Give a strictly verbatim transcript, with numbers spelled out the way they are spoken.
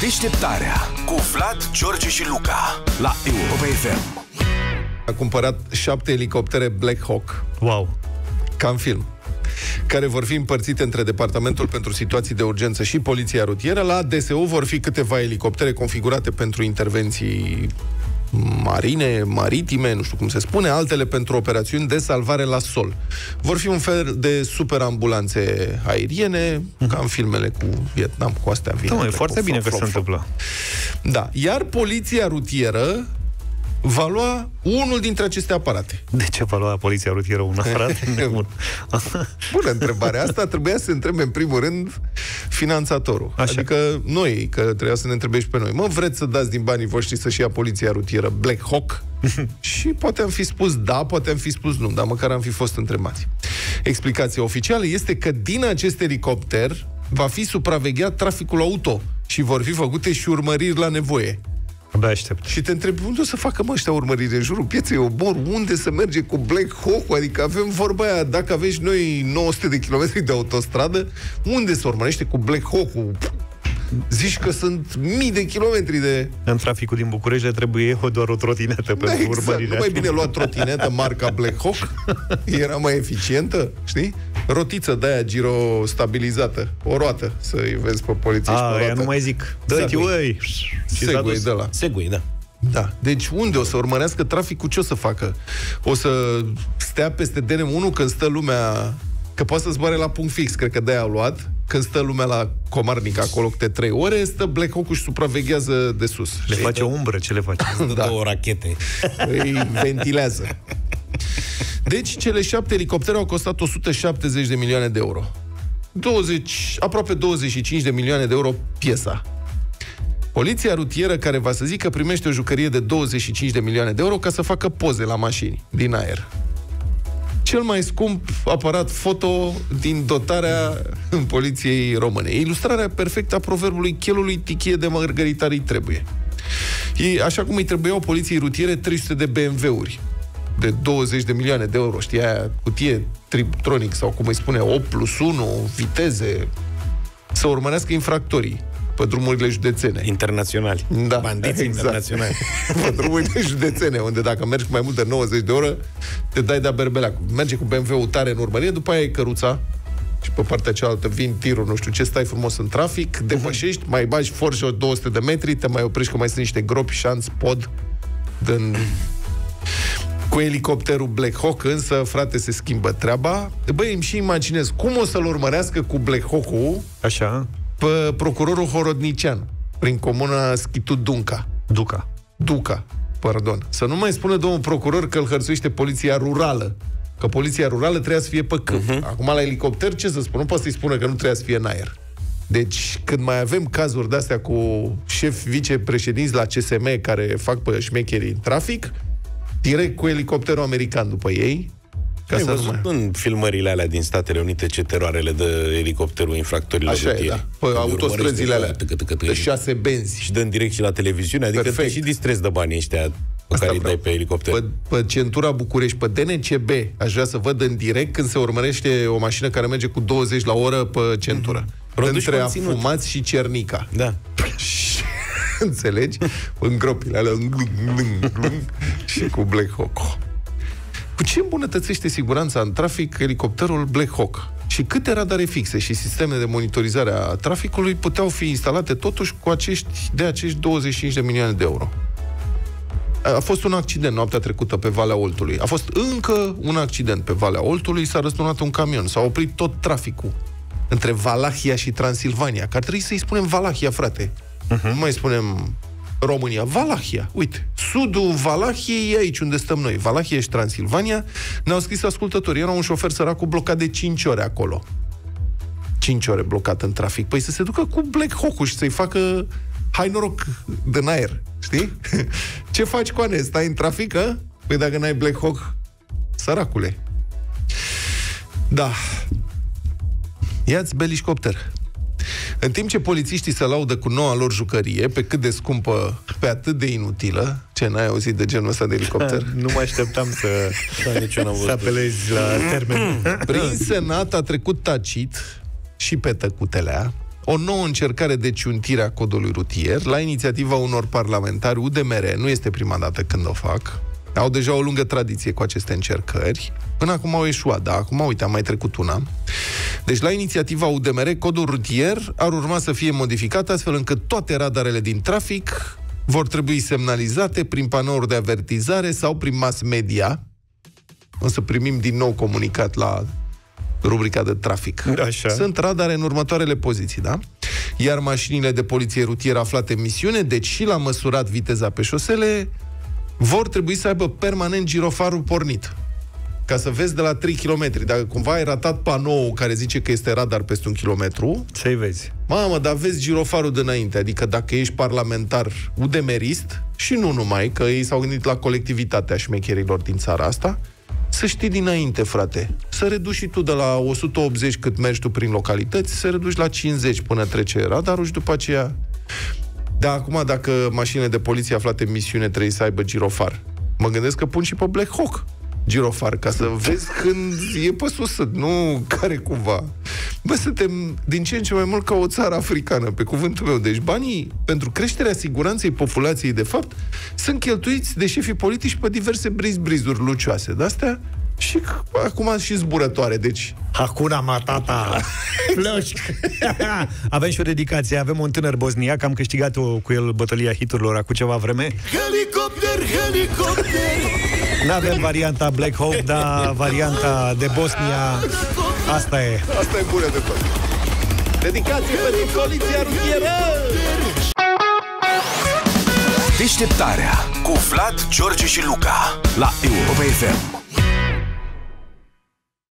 Deșteptarea cu Vlad, George și Luca la Europa F M. A cumpărat șapte elicoptere Black Hawk. Wow! Ca în film. Care vor fi împărțite între Departamentul pentru Situații de Urgență și Poliția rutieră. La D S U vor fi câteva elicoptere configurate pentru intervenții marine, maritime, nu știu cum se spune, altele pentru operațiuni de salvare la sol. Vor fi un fel de superambulanțe aeriene, mm-hmm. ca în filmele cu Vietnam, cu astea vine. Da, e foarte bine că se întâmplă. Da, iar poliția rutieră va lua unul dintre aceste aparate. De ce va lua poliția rutieră un aparat? Bună întrebare. Asta trebuia să întrebe în primul rând finanțatorul. Așa. Adică noi, că trebuia să ne întrebești pe noi. Mă, vreți să dați din banii voștri să-și ia poliția rutieră Black Hawk? Și poate am fi spus da, poate am fi spus nu, dar măcar am fi fost întrebați. Explicația oficială este că din acest elicopter va fi supravegheat traficul auto și vor fi făcute și urmăriri la nevoie. Abia aștept. Și te întreb, unde o să facă mă ăștia urmărire? În jurul pieței Obor, unde să merge cu Black Hawk? Adică avem vorba aia, dacă aveți noi nouă sute de kilometri de autostradă, unde se urmărește cu Black Hawk-ul? Zici că sunt mii de kilometri de... În traficul din București le trebuie doar o trotinetă pe da, urmărirea. Exact, nu mai bine lua trotinetă marca Black Hawk? Era mai eficientă, știi? Rotiță de-aia girostabilizată, o roată, să-i vezi pe poliție. A, ea nu mai zic. Dă-i, uai! Segui de la. Segui, da. Da. Deci unde o să urmărească traficul? Ce o să facă? O să stea peste D N unu când stă lumea... Că poate să zboare la punct fix, cred că de-aia au luat. Când stă lumea la Comarnica, acolo câte trei ore, stă Black Hawk-ul și supraveghează de sus. Le și face o umbră, ce le face? Dă da. două rachete. Îi ventilează. Deci, cele șapte elicoptere au costat o sută șaptezeci de milioane de euro. douăzeci, aproape douăzeci și cinci de milioane de euro piesa. Poliția rutieră, care va să zică, primește o jucărie de douăzeci și cinci de milioane de euro ca să facă poze la mașini din aer. Cel mai scump aparat foto din dotarea în poliției române. Ilustrarea perfectă a proverbului chelului tichie de mărgăritari trebuie. Ei, așa cum îi trebuiau poliției rutiere trei sute de B M W-uri de douăzeci de milioane de euro, știi, aia cutie Triptronic sau cum îi spune opt plus unu, viteze, să urmărească infractorii pe drumurile județene. Internaționali. Da, bandiți exact. Internaționali. Pe drumurile județene, unde dacă mergi cu mai mult de nouăzeci de oră, te dai de-a berbelea. Merge cu B M W-ul tare în urmărie, după aia e căruța și pe partea cealaltă vin tirul, nu știu ce, stai frumos în trafic, depășești, mai bagi forșă două sute de metri, te mai oprești că mai sunt niște gropi, șanți, pod, din... Cu elicopterul Black Hawk, însă, frate, se schimbă treaba. Băi, îmi și imaginez cum o să-l urmărească cu Black Hawk-ul. Așa. Pe procurorul Horodnician, prin comuna Skitudunca. Duca. Duca, pardon. Să nu mai spună domnul procuror că îl hărțuiește poliția rurală. Că poliția rurală trebuia să fie pe câmp. Uh-huh. Acum, la elicopter, ce să spun? Nu poate să-i spună că nu trebuia să fie în aer. Deci, când mai avem cazuri de-astea cu șefi vicepreședinți la C S M care fac pe șmecherii în trafic, direct cu elicopterul american după ei. Ca să văzut în filmările alea din Statele Unite ce teroare le dă elicopterul infractorilor rutieri. Așa e, da. Păi autostrăzile alea, de șase benzi. Și dă în direct și la televiziune, adică te și distrezi de banii ăștia pe care îi dai pe elicopter. Pe centura București, pe D N C B, aș vrea să văd în direct când se urmărește o mașină care merge cu douăzeci la oră pe centură. Între afumați și cernica. Da. Înțelegi? În gropile alea. Și cu Black Hawk. Cu ce îmbunătățește siguranța în trafic elicopterul Black Hawk? Și câte radare fixe și sisteme de monitorizare a traficului puteau fi instalate totuși cu acești, de acești douăzeci și cinci de milioane de euro? A fost un accident noaptea trecută pe Valea Oltului. A fost încă un accident pe Valea Oltului, s-a răsturnat un camion, s-a oprit tot traficul între Valahia și Transilvania. Că ar trebui să-i spunem Valahia, frate. Uh-huh. Nu mai spunem... România, Valahia, uite, sudul Valahiei e aici unde stăm noi, Valahia și Transilvania, ne-au scris ascultători, era un șofer săracu blocat de cinci ore acolo. cinci ore blocat în trafic. Păi să se ducă cu Black Hawk-ul și să-i facă hai noroc din aer, știi? Ce faci, Coane? Stai în trafic, a? Păi dacă n-ai Black Hawk, săracule. Da. Ia-ți Belly Copter. În timp ce polițiștii se laudă cu noua lor jucărie, pe cât de scumpă, pe atât de inutilă, ce n-ai auzit de genul ăsta de elicopter? Nu mă așteptam să, să apelezi la termen. Prin Senat a trecut tacit și pe tăcutelea o nouă încercare de ciuntire a codului rutier la inițiativa unor parlamentari U D M R. Nu este prima dată când o fac. Au deja o lungă tradiție cu aceste încercări. Până acum au ieșuat, da, acum, uite, am mai trecut una. Deci, la inițiativa U D M R, codul rutier ar urma să fie modificat astfel încât toate radarele din trafic vor trebui semnalizate prin panouri de avertizare sau prin mass media. O să primim din nou comunicat la rubrica de trafic. Așa. Sunt radare în următoarele poziții, da? Iar mașinile de poliție rutieră aflate în misiune, deci și la măsurat viteza pe șosele, vor trebui să aibă permanent girofarul pornit, ca să vezi de la trei kilometri. Dacă cumva ai ratat panoul care zice că este radar peste un kilometru... Ce-i vezi? Mamă, dar vezi girofarul dinainte. Adică dacă ești parlamentar udemerist, și nu numai, că ei s-au gândit la colectivitatea șmecherilor din țara asta, să știi dinainte, frate. Să reduci și tu de la o sută optzeci cât mergi tu prin localități, să reduci la cincizeci până trece radarul și după aceea... Dar acum, dacă mașinile de poliție aflate în misiune trebuie să aibă girofar, mă gândesc că pun și pe Black Hawk girofar, ca să vezi când e pe sus, nu care cumva. Bă, suntem din ce în ce mai mult ca o țară africană, pe cuvântul meu. Deci banii pentru creșterea siguranței populației, de fapt, sunt cheltuiți de șefii politici pe diverse briz-brizuri lucioase. De-astea și acum și zburătoare, deci... Hakuna matata! Avem și o dedicație, avem un tânăr bosniac, am câștigat-o cu el bătălia hiturilor acum ceva vreme. Helicopter, helicopter! N-avem varianta Black Hawk, dar varianta de Bosnia, asta e. Asta e bună de tot. Dedicație pentru Poliția rutieră! Deșteptarea cu Vlad, George și Luca la Europa F M.